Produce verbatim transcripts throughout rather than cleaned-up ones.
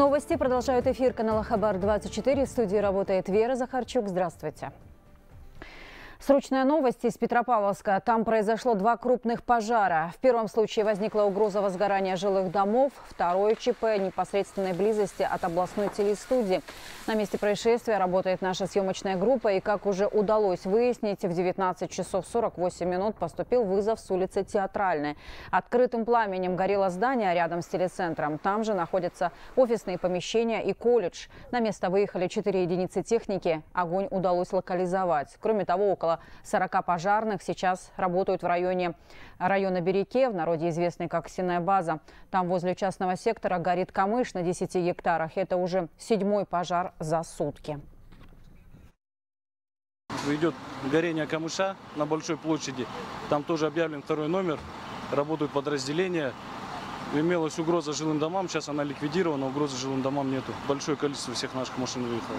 Новости продолжают эфир канала Хабар двадцать четыре. В студии работает Вера Захарчук. Здравствуйте. Срочная новость из Петропавловска. Там произошло два крупных пожара. В первом случае возникла угроза возгорания жилых домов. Второй — ЧП непосредственной близости от областной телестудии. На месте происшествия работает наша съемочная группа. И, как уже удалось выяснить, в девятнадцать часов сорок восемь минут поступил вызов с улицы Театральной. Открытым пламенем горело здание рядом с телецентром. Там же находятся офисные помещения и колледж. На место выехали четыре единицы техники. Огонь удалось локализовать. Кроме того, около сорока пожарных сейчас работают в районе района Береке, в народе известной как Синая база. Там возле частного сектора горит камыш на десяти гектарах. Это уже седьмой пожар за сутки. Идет горение камыша на большой площади. Там тоже объявлен второй номер. Работают подразделения. Имелась угроза жилым домам. Сейчас она ликвидирована. Угрозы жилым домам нету. Большое количество всех наших машин выехало.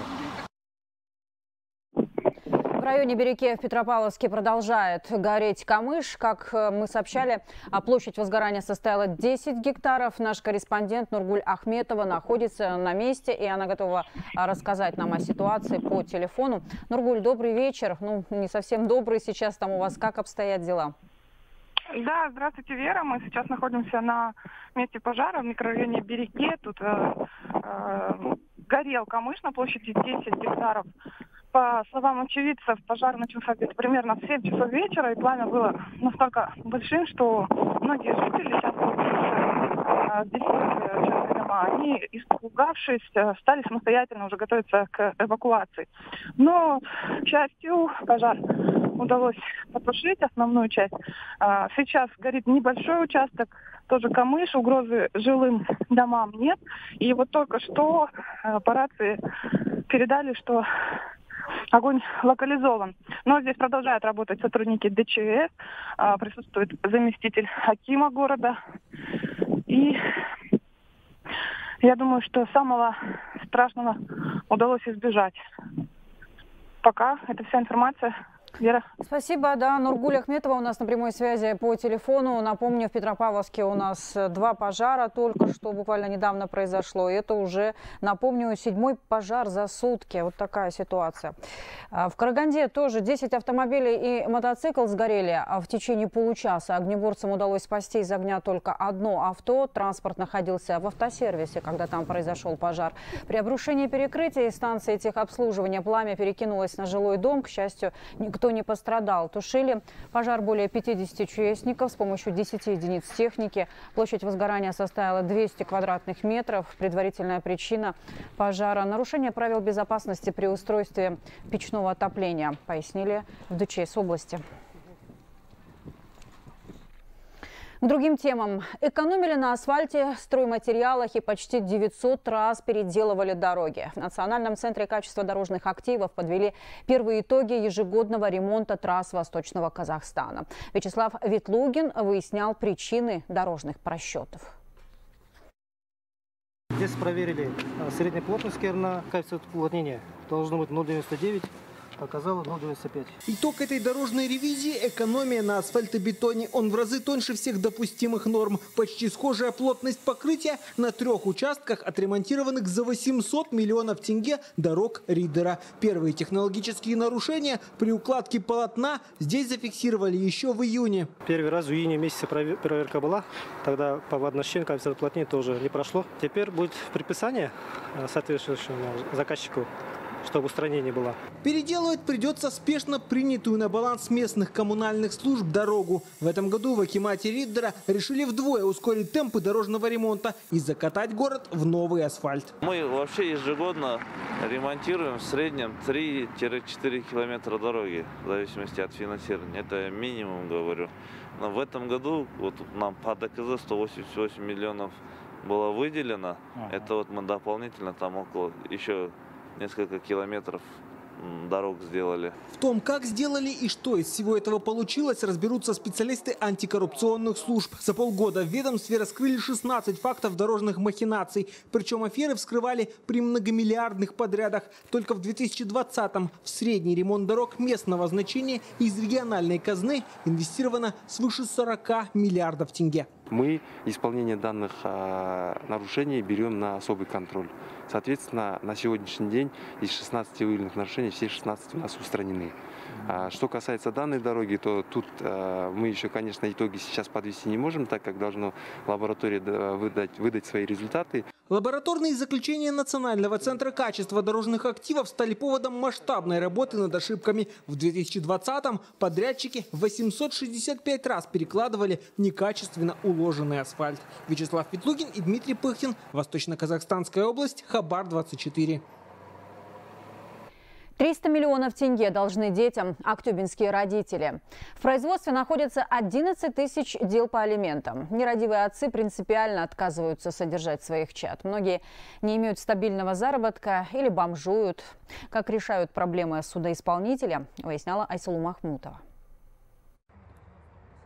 В районе Береке в Петропавловске продолжает гореть камыш. Как мы сообщали, площадь возгорания составила десять гектаров. Наш корреспондент Нургуль Ахметова находится на месте, и она готова рассказать нам о ситуации по телефону. Нургуль, добрый вечер. Ну, не совсем добрый сейчас там у вас. Как обстоят дела? Да, здравствуйте, Вера. Мы сейчас находимся на месте пожара в микрорайоне Береке. Тут э, э, горел камыш на площади десять гектаров. По словам очевидцев, пожар начался где-то примерно в семь часов вечера, и пламя было настолько большим, что многие жители, сейчас здесь частные дома, они, испугавшись, стали самостоятельно уже готовиться к эвакуации. Но, к счастью, пожар удалось потушить основную часть. Сейчас горит небольшой участок, тоже камыш, угрозы жилым домам нет. И вот только что по рации передали, что огонь локализован. Но здесь продолжают работать сотрудники ДЧС, присутствует заместитель акима города. И я думаю, что самого страшного удалось избежать. Пока это вся информация. Вера. Спасибо. Да, Нургуль Ахметова у нас на прямой связи по телефону. Напомню, в Петропавловске у нас два пожара только что, буквально недавно произошло. И это уже, напомню, седьмой пожар за сутки. Вот такая ситуация. В Караганде тоже десять автомобилей и мотоцикл сгорели в течение получаса. Огнеборцам удалось спасти из огня только одно авто. Транспорт находился в автосервисе, когда там произошел пожар. При обрушении перекрытия и станции техобслуживания пламя перекинулось на жилой дом. К счастью, никто Кто не пострадал. Тушили пожар более пятидесяти участников с помощью десяти единиц техники. Площадь возгорания составила двести квадратных метров. Предварительная причина пожара — нарушение правил безопасности при устройстве печного отопления, пояснили в ДЧС области. К другим темам. Экономили на асфальте, стройматериалах и почти девятьсот раз переделывали дороги. В Национальном центре качества дорожных активов подвели первые итоги ежегодного ремонта трасс Восточного Казахстана. Вячеслав Ветлугин выяснял причины дорожных просчетов. Здесь проверили среднюю плотность керна, коэффициент уплотнения должно быть ноль девяносто девять. Показала ноль девяносто пять. Итог этой дорожной ревизии – экономия на асфальтобетоне. Он в разы тоньше всех допустимых норм. Почти схожая плотность покрытия на трех участках отремонтированных за восемьсот миллионов тенге дорог ридера. Первые технологические нарушения при укладке полотна здесь зафиксировали еще в июне. Первый раз в июне месяце проверка была. Тогда по воднощению коэффициент уплотнения тоже не прошло. Теперь будет предписание соответствующему заказчику, чтобы устранение было. Переделывать придется спешно принятую на баланс местных коммунальных служб дорогу. В этом году в акимате риддера решили вдвое ускорить темпы дорожного ремонта и закатать город в новый асфальт. Мы вообще ежегодно ремонтируем в среднем три-четыре километра дороги, в зависимости от финансирования. Это минимум, говорю. Но в этом году вот нам по ДКЗ сто восемьдесят восемь миллионов было выделено. Это вот мы дополнительно там около еще несколько километров дорог сделали. В том, как сделали и что из всего этого получилось, разберутся специалисты антикоррупционных служб. За полгода в ведомстве раскрыли шестнадцать фактов дорожных махинаций. Причем аферы вскрывали при многомиллиардных подрядах. Только в две тысячи двадцатом в средний ремонт дорог местного значения из региональной казны инвестировано свыше сорока миллиардов тенге. мы исполнение данных нарушений берем на особый контроль. Соответственно, на сегодняшний день из шестнадцати выявленных нарушений все шестнадцать у нас устранены. Что касается данной дороги, то тут мы еще, конечно, итоги сейчас подвести не можем, так как должна лаборатория выдать, выдать свои результаты. Лабораторные заключения Национального центра качества дорожных активов стали поводом масштабной работы над ошибками. В две тысячи двадцатом подрядчики восемьсот шестьдесят пять раз перекладывали некачественно уложенный асфальт. Вячеслав Петлугин и Дмитрий Пыхин. Восточно-Казахстанская область. Хабар двадцать четыре. триста миллионов тенге должны детям актюбинские родители. В производстве находится одиннадцать тысяч дел по алиментам. Нерадивые отцы принципиально отказываются содержать своих чад. Многие не имеют стабильного заработка или бомжуют. Как решают проблемы судоисполнителя, выясняла Айсулу Махмутова.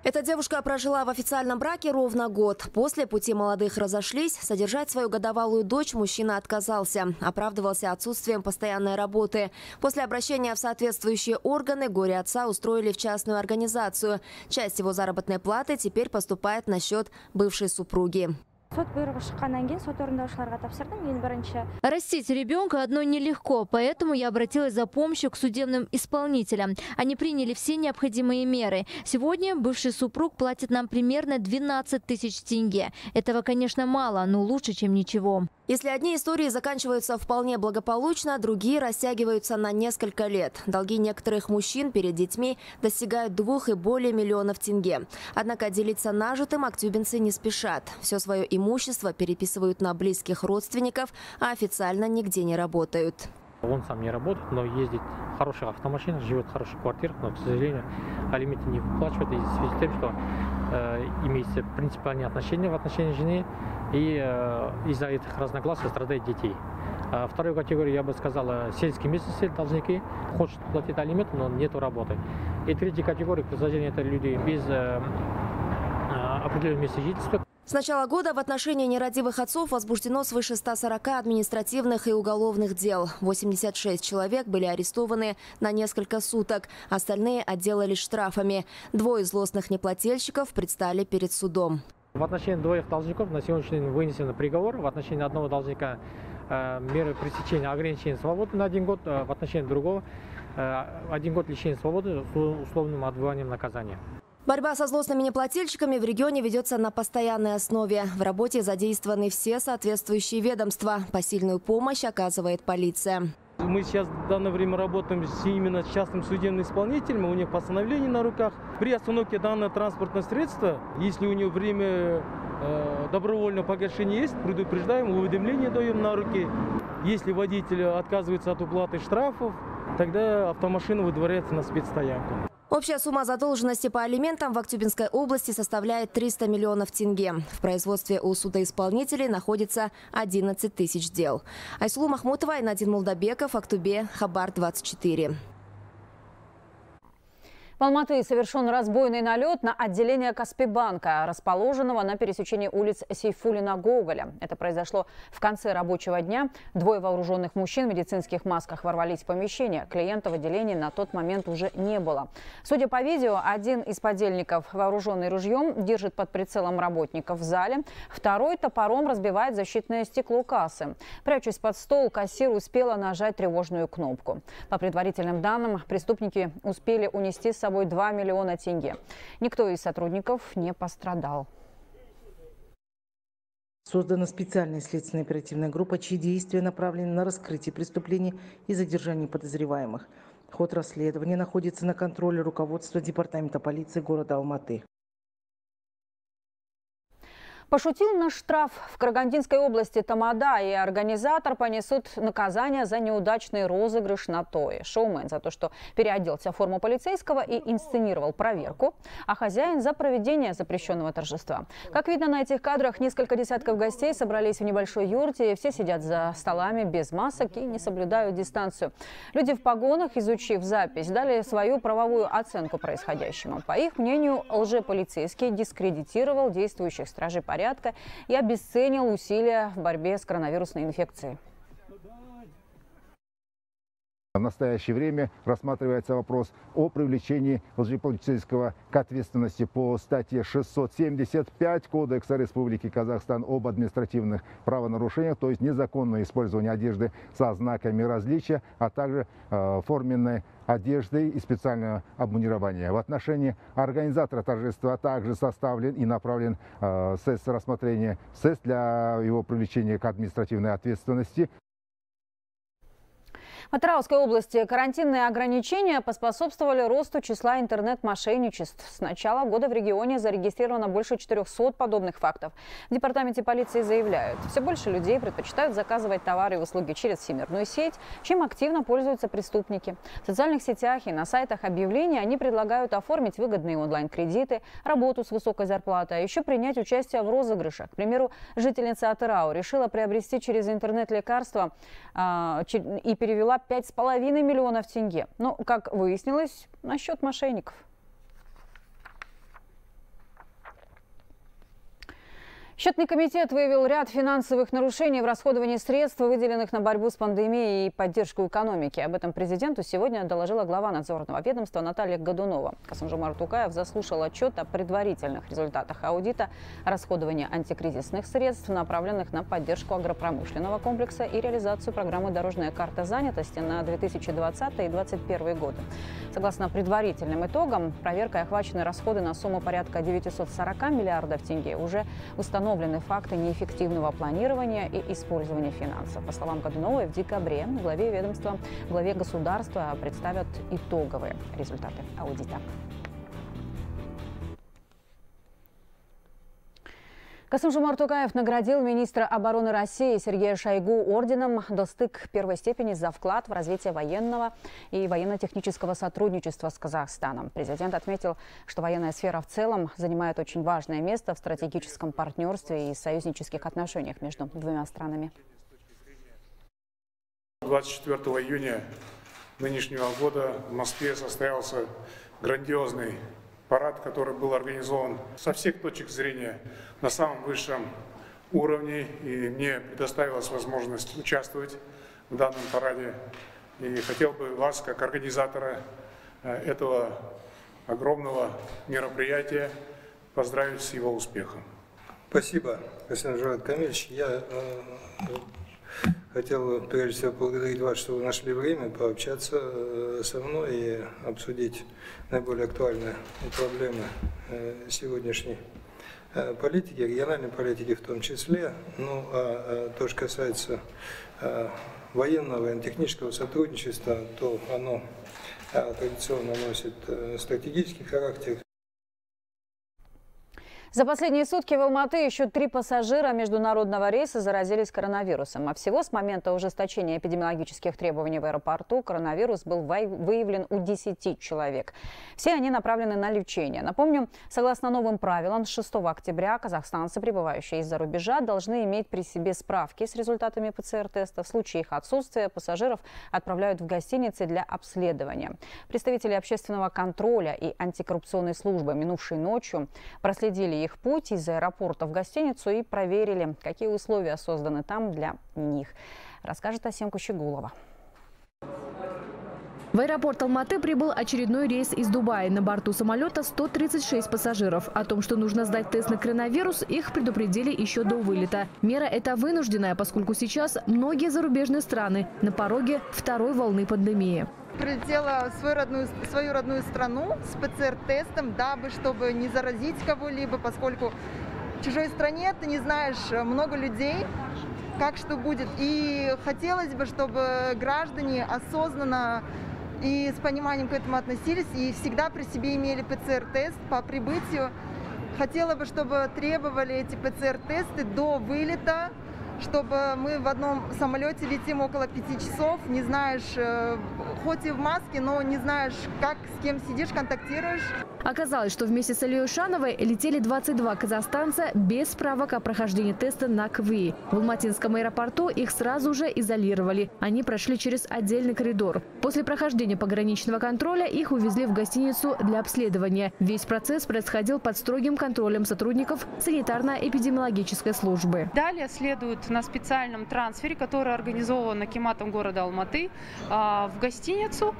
Эта девушка прожила в официальном браке ровно год. После пути молодых разошлись, содержать свою годовалую дочь мужчина отказался. Оправдывался отсутствием постоянной работы. После обращения в соответствующие органы горе отца устроили в частную организацию. Часть его заработной платы теперь поступает на счет бывшей супруги. Растить ребенка одно нелегко, поэтому я обратилась за помощью к судебным исполнителям. Они приняли все необходимые меры. Сегодня бывший супруг платит нам примерно двенадцать тысяч тенге. Этого, конечно, мало, но лучше, чем ничего. Если одни истории заканчиваются вполне благополучно, другие растягиваются на несколько лет. Долги некоторых мужчин перед детьми достигают двух и более миллионов тенге. Однако делиться нажитым актюбинцы не спешат. Все свое имущество переписывают на близких родственников, а официально нигде не работают. Он сам не работает, но ездит в хороших автомашинах, живет в хороших квартирах, но, к сожалению, алименты не выплачивают. И в связи с тем, что э, имеется принципиальные отношения в отношении жены, и э, из-за этих разногласий страдают детей. А вторую категорию, я бы сказала, сельские местные должники, хочет платить алименты, но нет работы. И третья категория, к сожалению, это люди без э, определенного места жительства. С начала года в отношении нерадивых отцов возбуждено свыше ста сорока административных и уголовных дел. восемьдесят шесть человек были арестованы на несколько суток. Остальные отделались штрафами. Двое злостных неплательщиков предстали перед судом. В отношении двоих должников на сегодняшний день вынесен приговор. В отношении одного должника э, меры пресечения ограничения свободы на один год. Э, в отношении другого э, один год лишения свободы с условным отбыванием наказания. Борьба со злостными неплательщиками в регионе ведется на постоянной основе. В работе задействованы все соответствующие ведомства. Посильную помощь оказывает полиция. Мы сейчас в данное время работаем именно с частным судебным исполнителем. У них постановление на руках. При остановке данного транспортного средства, если у него время добровольного погашения есть, предупреждаем, уведомление даем на руки. Если водитель отказывается от уплаты штрафов, тогда автомашина выдворяется на спецстоянку. Общая сумма задолженности по алиментам в Актюбинской области составляет триста миллионов тенге. В производстве у судоисполнителей находится одиннадцать тысяч дел. Айсулу Махмутова и Надин Мулдабеков, Актюбе, Хабар двадцать четыре. В Алматы совершен разбойный налет на отделение Каспибанка, расположенного на пересечении улиц Сейфуллина-Гоголя. Это произошло в конце рабочего дня. Двое вооруженных мужчин в медицинских масках ворвались в помещение. Клиента в отделении на тот момент уже не было. Судя по видео, один из подельников, вооруженный ружьем, держит под прицелом работников в зале. Второй топором разбивает защитное стекло кассы. Прячась под стол, кассир успела нажать тревожную кнопку. По предварительным данным, преступники успели унести с собой два миллиона тенге. Никто из сотрудников не пострадал. Создана специальная следственная оперативная группа, чьи действия направлены на раскрытие преступлений и задержание подозреваемых. Ход расследования находится на контроле руководства департамента полиции города Алматы. Пошутил на штраф. В Карагандинской области тамада и организатор понесут наказание за неудачный розыгрыш на тое. Шоумен за то, что переоделся в форму полицейского и инсценировал проверку, а хозяин за проведение запрещенного торжества. Как видно на этих кадрах, несколько десятков гостей собрались в небольшой юрте, и все сидят за столами без масок и не соблюдают дистанцию. Люди в погонах, изучив запись, дали свою правовую оценку происходящему. По их мнению, лжеполицейский дискредитировал действующих стражей порядка. порядка и обесценил усилия в борьбе с коронавирусной инфекцией. В настоящее время рассматривается вопрос о привлечении лжеполицейского к ответственности по статье шестьсот семьдесят пять Кодекса Республики Казахстан об административных правонарушениях, то есть незаконное использование одежды со знаками различия, а также э, форменной одежды и специального обмундирования. В отношении организатора торжества также составлен и направлен э, СЭС рассмотрения СЭС для его привлечения к административной ответственности. В Атыраускай области карантинные ограничения поспособствовали росту числа интернет-мошенничеств. С начала года в регионе зарегистрировано больше четырёхсот подобных фактов. В департаменте полиции заявляют, все больше людей предпочитают заказывать товары и услуги через всемирную сеть, чем активно пользуются преступники. В социальных сетях и на сайтах объявлений они предлагают оформить выгодные онлайн-кредиты, работу с высокой зарплатой, а еще принять участие в розыгрышах. К примеру, жительница Атырау решила приобрести через интернет лекарства а, и перевела пять с половиной миллионов тенге. Но, как выяснилось, насчет мошенников. Счетный комитет выявил ряд финансовых нарушений в расходовании средств, выделенных на борьбу с пандемией и поддержку экономики. Об этом президенту сегодня доложила глава надзорного ведомства Наталья Годунова. Касым-Жомарт Токаев заслушал отчет о предварительных результатах аудита расходования антикризисных средств, направленных на поддержку агропромышленного комплекса и реализацию программы «Дорожная карта занятости» на две тысячи двадцатый — две тысячи двадцать первый годы. Согласно предварительным итогам, проверкой охвачены расходы на сумму порядка девятисот сорока миллиардов тенге. Уже установлено Установлены факты неэффективного планирования и использования финансов. По словам Годуновой, в декабре главе ведомства, главе государства представят итоговые результаты аудита. Касым-Жомарт Токаев наградил министра обороны России Сергея Шойгу орденом «Достык» первой степени за вклад в развитие военного и военно-технического сотрудничества с Казахстаном. Президент отметил, что военная сфера в целом занимает очень важное место в стратегическом партнерстве и союзнических отношениях между двумя странами. двадцать четвёртого июня нынешнего года в Москве состоялся грандиозный парад, который был организован со всех точек зрения на самом высшем уровне, и мне предоставилась возможность участвовать в данном параде. И хотел бы вас, как организатора этого огромного мероприятия, поздравить с его успехом. Спасибо, Касым-Жомарт Камильевич. Я э, хотел, прежде всего, поблагодарить вас, что вы нашли время пообщаться э, со мной и обсудить наиболее актуальные проблемы э, сегодняшней политики, региональной политики в том числе. Ну, а, а то, что касается а, военного и технического сотрудничества, то оно а, традиционно носит а, стратегический характер. За последние сутки в Алматы еще три пассажира международного рейса заразились коронавирусом. А всего с момента ужесточения эпидемиологических требований в аэропорту коронавирус был выявлен у десяти человек. Все они направлены на лечение. Напомним, согласно новым правилам, с шестого октября казахстанцы, прибывающие из-за рубежа, должны иметь при себе справки с результатами ПЦР-теста. В случае их отсутствия пассажиров отправляют в гостиницы для обследования. Представители общественного контроля и антикоррупционной службы минувшей ночью проследили их путь из аэропорта в гостиницу и проверили, какие условия созданы там для них. Расскажет Асем Кущегулова. В аэропорт Алматы прибыл очередной рейс из Дубая. На борту самолета сто тридцать шесть пассажиров. О том, что нужно сдать тест на коронавирус, их предупредили еще до вылета. Мера эта вынужденная, поскольку сейчас многие зарубежные страны на пороге второй волны пандемии. Прилетела в свою родную, свою родную страну с ПЦР-тестом, дабы, чтобы не заразить кого-либо, поскольку в чужой стране ты не знаешь много людей, как что будет. И хотелось бы, чтобы граждане осознанно и с пониманием к этому относились и всегда при себе имели ПЦР-тест по прибытию. Хотела бы, чтобы требовали эти ПЦР-тесты до вылета, чтобы мы в одном самолете летим около пяти часов, не знаешь, хоть и в маске, но не знаешь, как, с кем сидишь, контактируешь. Оказалось, что вместе с Алией Шановой летели двадцать два казахстанца без справок о прохождении теста на КВИ. В Алматинском аэропорту их сразу же изолировали. Они прошли через отдельный коридор. После прохождения пограничного контроля их увезли в гостиницу для обследования. Весь процесс происходил под строгим контролем сотрудников санитарно-эпидемиологической службы. Далее следует на специальном трансфере, который организован акиматом города Алматы, в гостиницу,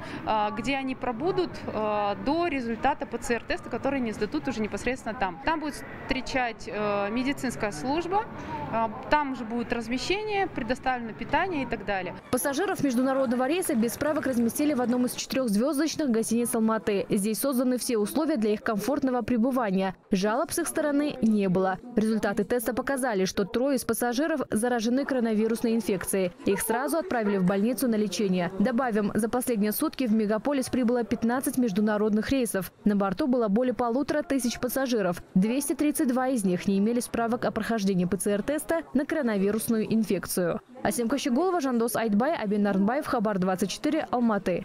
где они пробудут до результата пациента. ПЦР-тесты, которые не сдадут уже непосредственно там. Там будет встречать э, медицинская служба, э, там же будет размещение, предоставлено питание и так далее. Пассажиров международного рейса без справок разместили в одном из четырехзвездочных гостиниц Алматы. Здесь созданы все условия для их комфортного пребывания. Жалоб с их стороны не было. Результаты теста показали, что трое из пассажиров заражены коронавирусной инфекцией. Их сразу отправили в больницу на лечение. Добавим, за последние сутки в мегаполис прибыло пятнадцать международных рейсов. На борту было более полутора тысяч пассажиров. двести тридцать два из них не имели справок о прохождении ПЦР-теста на коронавирусную инфекцию. Асем Кущегулова, Жандос Айтбай, Хабар двадцать четыре, Алматы.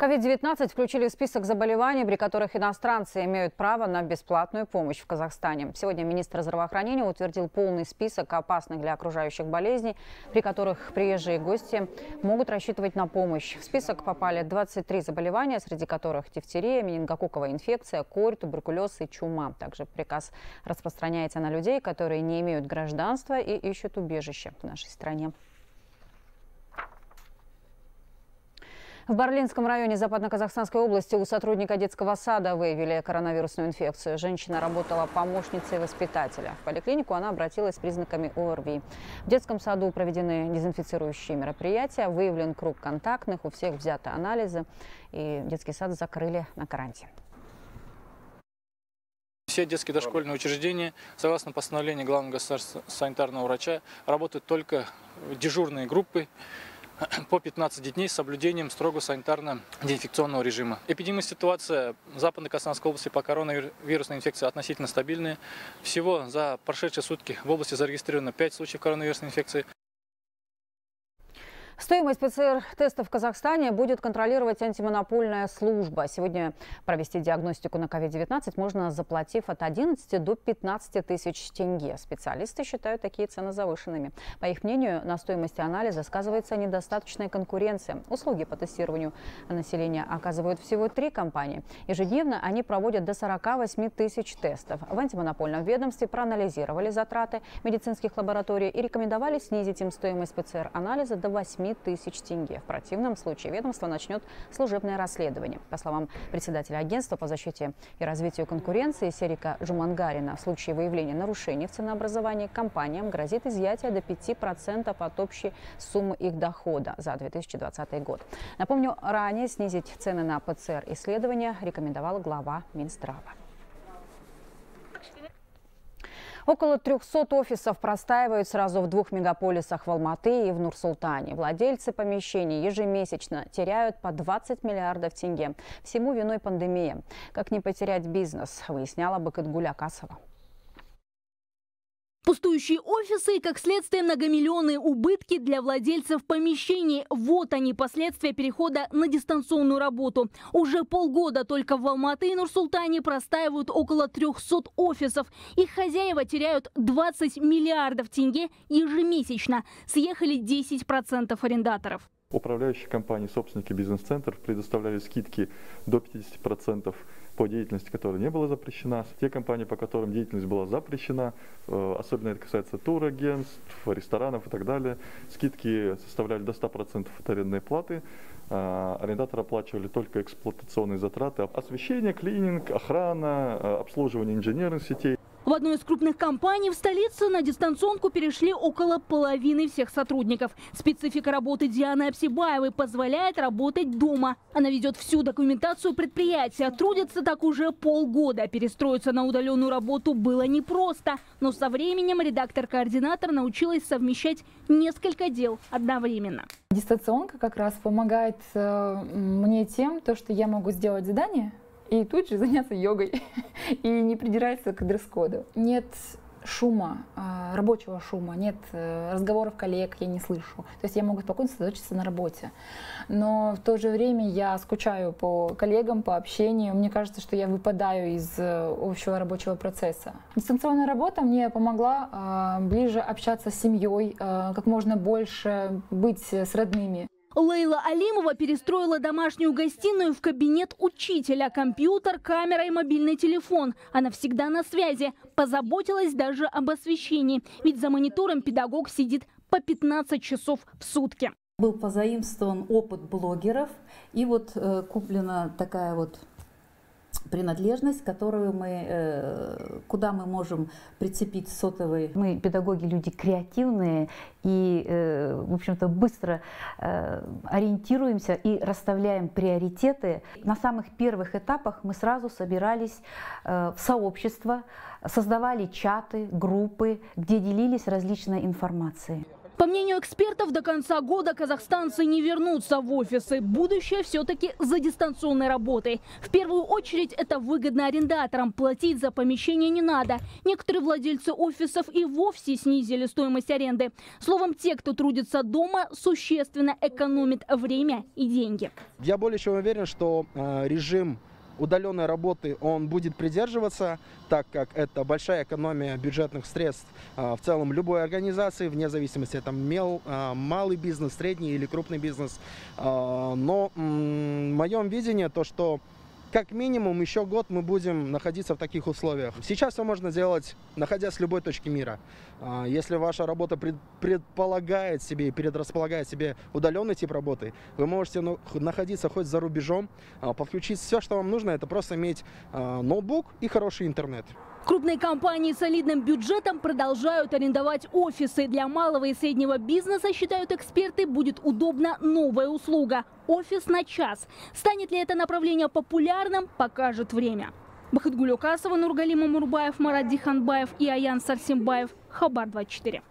ковид девятнадцать включили в список заболеваний, при которых иностранцы имеют право на бесплатную помощь в Казахстане. Сегодня министр здравоохранения утвердил полный список опасных для окружающих болезней, при которых приезжие гости могут рассчитывать на помощь. В список попали двадцать три заболевания, среди которых дифтерия, менингококковая инфекция, корь, туберкулез и чума. Также приказ распространяется на людей, которые не имеют гражданства и ищут убежище в нашей стране. В Барлинском районе Западно-Казахстанской области у сотрудника детского сада выявили коронавирусную инфекцию. Женщина работала помощницей воспитателя. В поликлинику она обратилась с признаками ОРВИ. В детском саду проведены дезинфицирующие мероприятия, выявлен круг контактных, у всех взяты анализы, и детский сад закрыли на карантин. Все детские дошкольные учреждения, согласно постановлению главного государственного санитарного врача, работают только дежурные группы по пятнадцать детей с соблюдением строго санитарно-деинфекционного режима. Эпидемическая ситуация в Западно-Казахстанской области по коронавирусной инфекции относительно стабильная. Всего за прошедшие сутки в области зарегистрировано пять случаев коронавирусной инфекции. Стоимость ПЦР-тестов в Казахстане будет контролировать антимонопольная служба. Сегодня провести диагностику на ковид девятнадцать можно, заплатив от одиннадцати до пятнадцати тысяч тенге. Специалисты считают такие цены завышенными. По их мнению, на стоимости анализа сказывается недостаточная конкуренция. Услуги по тестированию населения оказывают всего три компании. Ежедневно они проводят до сорока восьми тысяч тестов. В антимонопольном ведомстве проанализировали затраты медицинских лабораторий и рекомендовали снизить им стоимость ПЦР-анализа до восьми тысяч тенге. В противном случае ведомство начнет служебное расследование. По словам председателя агентства по защите и развитию конкуренции Серика Жумангарина, в случае выявления нарушений в ценообразовании компаниям грозит изъятие до пяти процентов от общей суммы их дохода за две тысячи двадцатый год. Напомню, ранее снизить цены на ПЦР-исследования рекомендовал глава Минздрава. Около трёхсот офисов простаивают сразу в двух мегаполисах в Алматы и в Нур-Султане. Владельцы помещений ежемесячно теряют по двадцать миллиардов тенге. Всему виной пандемия. Как не потерять бизнес, выясняла Бакытгуля Касова. Пустующие офисы и, как следствие, многомиллионные убытки для владельцев помещений. Вот они, последствия перехода на дистанционную работу. Уже полгода только в Алматы и Нур-Султане простаивают около трёхсот офисов. Их хозяева теряют двадцать миллиардов тенге ежемесячно. Съехали десять процентов арендаторов. Управляющие компании, собственники бизнес-центров предоставляли скидки до пятидесяти процентов. По деятельности, которая не была запрещена. Те компании, по которым деятельность была запрещена, особенно это касается турагентств, ресторанов и так далее, скидки составляли до ста процентов от арендной платы. Арендаторы оплачивали только эксплуатационные затраты. Освещение, клининг, охрана, обслуживание инженерных сетей. В одной из крупных компаний в столице на дистанционку перешли около половины всех сотрудников. Специфика работы Дианы Обсибаевой позволяет работать дома. Она ведет всю документацию предприятия. Трудится так уже полгода. Перестроиться на удаленную работу было непросто. Но со временем редактор-координатор научилась совмещать несколько дел одновременно. Дистанционка как раз помогает мне тем, то, что я могу сделать задание и тут же заняться йогой и не придираться к дресс-коду. Нет шума, рабочего шума, нет разговоров коллег, я не слышу. То есть я могу спокойно сосредоточиться на работе. Но в то же время я скучаю по коллегам, по общению. Мне кажется, что я выпадаю из общего рабочего процесса. Дистанционная работа мне помогла ближе общаться с семьей, как можно больше быть с родными. Лейла Алимова перестроила домашнюю гостиную в кабинет учителя. Компьютер, камера и мобильный телефон. Она всегда на связи. Позаботилась даже об освещении. Ведь за монитором педагог сидит по пятнадцать часов в сутки. Был позаимствован опыт блогеров. И вот э, куплена такая вот принадлежность, которую мы, э, куда мы можем прицепить сотовый. Мы, педагоги, люди креативные и, э, в общем-то, быстро э, ориентируемся и расставляем приоритеты. На самых первых этапах мы сразу собирались э, в сообщества, создавали чаты, группы, где делились различной информацией. По мнению экспертов, до конца года казахстанцы не вернутся в офисы. Будущее все-таки за дистанционной работой. В первую очередь это выгодно арендаторам. Платить за помещение не надо. Некоторые владельцы офисов и вовсе снизили стоимость аренды. Словом, те, кто трудится дома, существенно экономит время и деньги. Я более чем уверен, что режим удаленной работы он будет придерживаться, так как это большая экономия бюджетных средств в целом любой организации, вне зависимости, это мел, малый бизнес, средний или крупный бизнес. Но в моем видении то, что как минимум еще год мы будем находиться в таких условиях. Сейчас все можно делать, находясь в любой точке мира. Если ваша работа предполагает себе и предрасполагает себе удаленный тип работы, вы можете находиться хоть за рубежом, подключить все, что вам нужно, это просто иметь ноутбук и хороший интернет. Крупные компании с солидным бюджетом продолжают арендовать офисы. Для малого и среднего бизнеса, считают эксперты, будет удобна новая услуга – офис на час. Станет ли это направление популярным, покажет время. Бакытгуль Касова, Нургалим Мурбаев, Марат Диханбаев и Аян Сарсимбаев. Хабар двадцать четыре.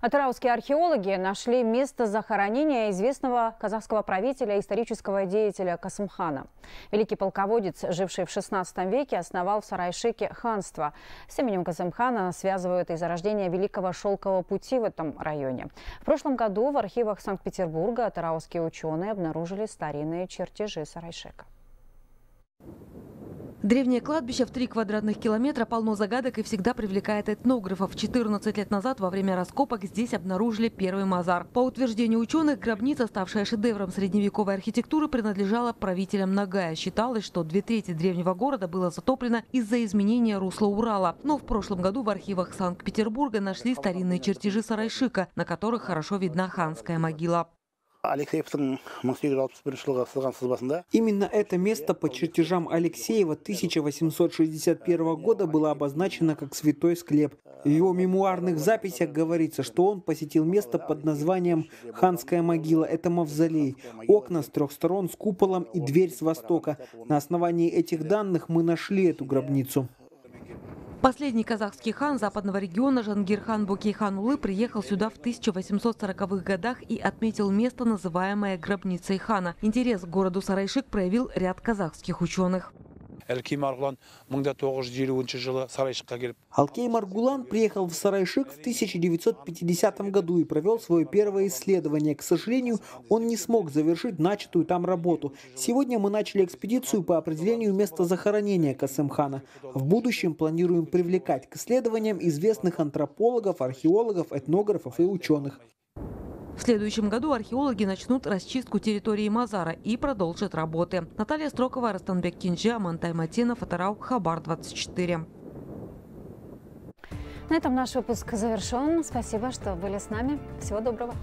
Атырауские археологи нашли место захоронения известного казахского правителя и исторического деятеля Касымхана. Великий полководец, живший в шестнадцатом веке, основал в Сарайшике ханство. С именем Касымхана связывают из-за рождения Великого Шелкового пути в этом районе. В прошлом году в архивах Санкт-Петербурга атырауские ученые обнаружили старинные чертежи Сарайшика. Древнее кладбище в три квадратных километра полно загадок и всегда привлекает этнографов. четырнадцать лет назад во время раскопок здесь обнаружили первый мазар. По утверждению ученых, гробница, ставшая шедевром средневековой архитектуры, принадлежала правителям Ногая. Считалось, что две трети древнего города было затоплено из-за изменения русла Урала. Но в прошлом году в архивах Санкт-Петербурга нашли старинные чертежи Сарайшика, на которых хорошо видна ханская могила. Именно это место по чертежам Алексеева тысяча восемьсот шестьдесят первого года было обозначено как «Святой склеп». В его мемуарных записях говорится, что он посетил место под названием «Ханская могила». Это мавзолей, окна с трех сторон с куполом и дверь с востока. На основании этих данных мы нашли эту гробницу. Последний казахский хан западного региона Жангирхан Букейханулы приехал сюда в тысяча восемьсот сороковых годах и отметил место, называемое гробницей хана. Интерес к городу Сарайшик проявил ряд казахских ученых. Алкей Маргулан приехал в Сарайшик в тысяча девятьсот пятидесятом году и провел свое первое исследование. К сожалению, он не смог завершить начатую там работу. Сегодня мы начали экспедицию по определению места захоронения Касымхана. В будущем планируем привлекать к исследованиям известных антропологов, археологов, этнографов и ученых. В следующем году археологи начнут расчистку территории мазара и продолжат работы. Наталья Строкова, Арстанбек Кинджи, Аман Тайматинов, Атырау, Хабар двадцать четыре. На этом наш выпуск завершен. Спасибо, что были с нами. Всего доброго.